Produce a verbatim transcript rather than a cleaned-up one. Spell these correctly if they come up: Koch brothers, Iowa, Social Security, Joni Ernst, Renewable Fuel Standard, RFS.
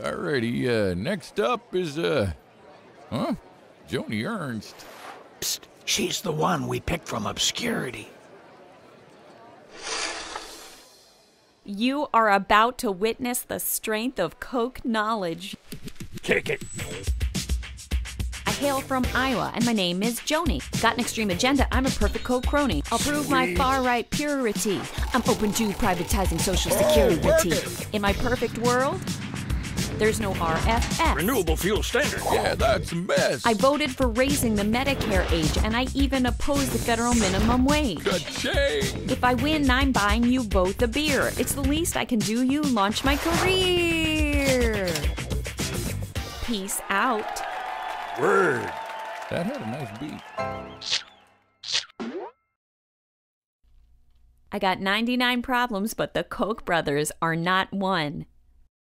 Alrighty, uh, next up is, uh, huh? Joni Ernst. Psst, she's the one we picked from obscurity. You are about to witness the strength of Coke knowledge. Kick it. I hail from Iowa, and my name is Joni. Got an extreme agenda, I'm a perfect Coke crony. I'll prove my far-right purity. I'm open to privatizing Social Security. Oh, in my perfect world, there's no R F S. Renewable Fuel Standard. Yeah, that's a mess. I voted for raising the Medicare age, and I even opposed the federal minimum wage. Good change. If I win, I'm buying you both a beer. It's the least I can do. You launch my career. Peace out. Word. That had a nice beat. I got ninety-nine problems, but the Koch brothers are not one.